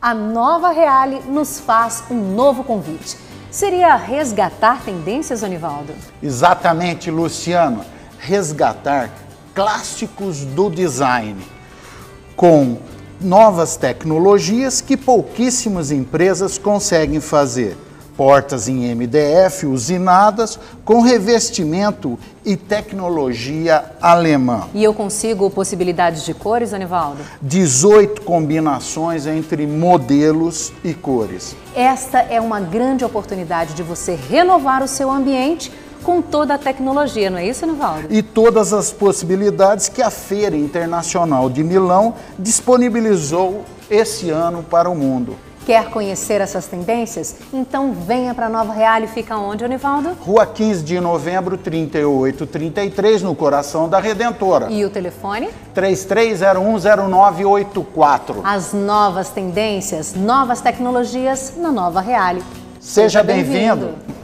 A Nova Reale nos faz um novo convite. Seria resgatar tendências, Anivaldo? Exatamente, Luciano. Resgatar clássicos do design, com novas tecnologias que pouquíssimas empresas conseguem fazer. Portas em MDF usinadas com revestimento e tecnologia alemã. E eu consigo possibilidades de cores, Anivaldo? 18 combinações entre modelos e cores. Esta é uma grande oportunidade de você renovar o seu ambiente com toda a tecnologia, não é isso, Anivaldo? E todas as possibilidades que a Feira Internacional de Milão disponibilizou esse ano para o mundo. Quer conhecer essas tendências? Então venha para Nova Reale. Fica onde, Anivaldo? Rua 15 de novembro, 3833, no coração da Redentora. E o telefone? 33010984. As novas tendências, novas tecnologias na Nova Reale. Seja bem-vindo!